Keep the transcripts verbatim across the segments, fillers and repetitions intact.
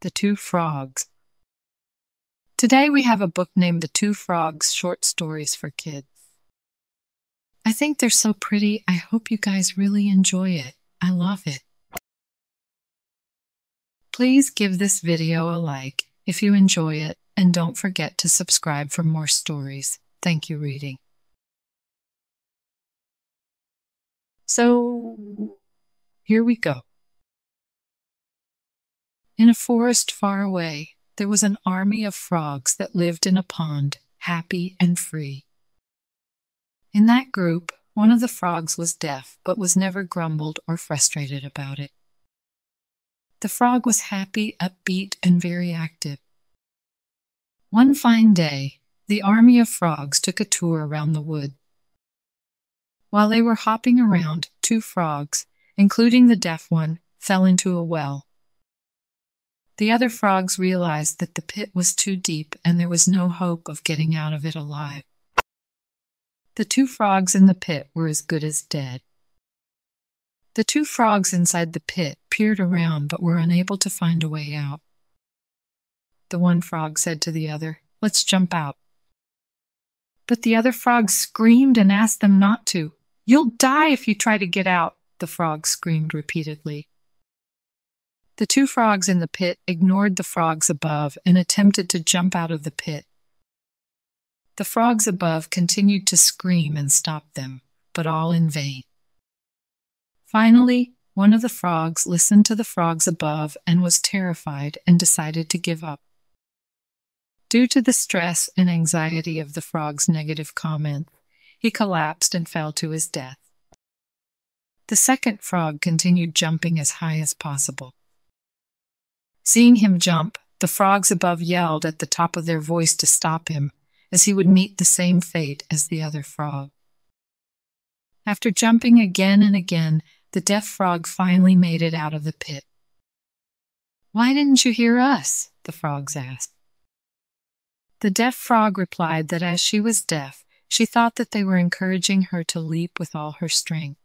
The Two Frogs. Today we have a book named The Two Frogs, Short Stories for Kids. I think they're so pretty. I hope you guys really enjoy it. I love it. Please give this video a like if you enjoy it, and don't forget to subscribe for more stories. Thank you, reading. So, here we go. In a forest far away, there was an army of frogs that lived in a pond, happy and free. In that group, one of the frogs was deaf, but was never grumbled or frustrated about it. The frog was happy, upbeat, and very active. One fine day, the army of frogs took a tour around the wood. While they were hopping around, two frogs, including the deaf one, fell into a well. The other frogs realized that the pit was too deep and there was no hope of getting out of it alive. The two frogs in the pit were as good as dead. The two frogs inside the pit peered around but were unable to find a way out. The one frog said to the other, "Let's jump out." But the other frog screamed and asked them not to. "You'll die if you try to get out," the frog screamed repeatedly. The two frogs in the pit ignored the frogs above and attempted to jump out of the pit. The frogs above continued to scream and stop them, but all in vain. Finally, one of the frogs listened to the frogs above and was terrified and decided to give up. Due to the stress and anxiety of the frog's negative comments, he collapsed and fell to his death. The second frog continued jumping as high as possible. Seeing him jump, the frogs above yelled at the top of their voice to stop him, as he would meet the same fate as the other frog. After jumping again and again, the deaf frog finally made it out of the pit. "Why didn't you hear us?" the frogs asked. The deaf frog replied that as she was deaf, she thought that they were encouraging her to leap with all her strength.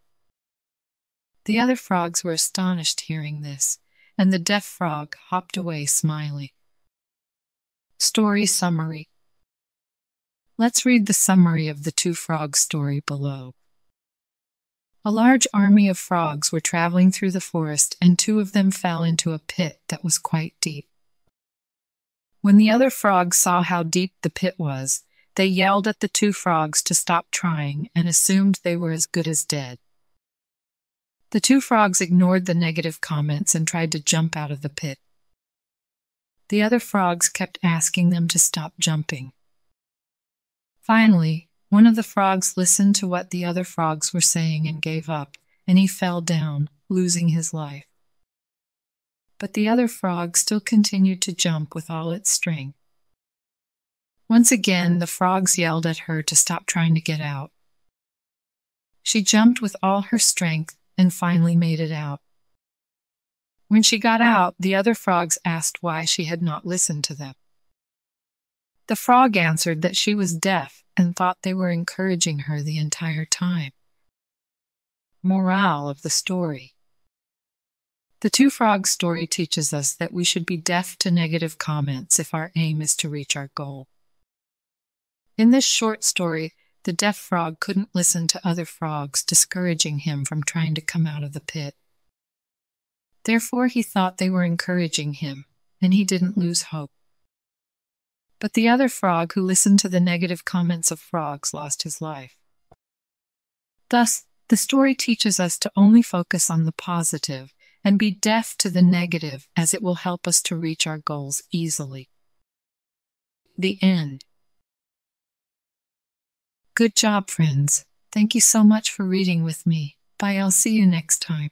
The other frogs were astonished hearing this, and the deaf frog hopped away smiling. Story summary. Let's read the summary of the two frogs story below. A large army of frogs were traveling through the forest, and two of them fell into a pit that was quite deep. When the other frogs saw how deep the pit was, they yelled at the two frogs to stop trying and assumed they were as good as dead. The two frogs ignored the negative comments and tried to jump out of the pit. The other frogs kept asking them to stop jumping. Finally, one of the frogs listened to what the other frogs were saying and gave up, and he fell down, losing his life. But the other frog still continued to jump with all its strength. Once again, the frogs yelled at her to stop trying to get out. She jumped with all her strength and finally made it out. When she got out, the other frogs asked why she had not listened to them. The frog answered that she was deaf and thought they were encouraging her the entire time. Morale of the story. The two frogs story teaches us that we should be deaf to negative comments if our aim is to reach our goal. In this short story, the deaf frog couldn't listen to other frogs, discouraging him from trying to come out of the pit. Therefore, he thought they were encouraging him, and he didn't lose hope. But the other frog who listened to the negative comments of frogs lost his life. Thus, the story teaches us to only focus on the positive and be deaf to the negative, as it will help us to reach our goals easily. The end. Good job, friends. Thank you so much for reading with me. Bye, I'll see you next time.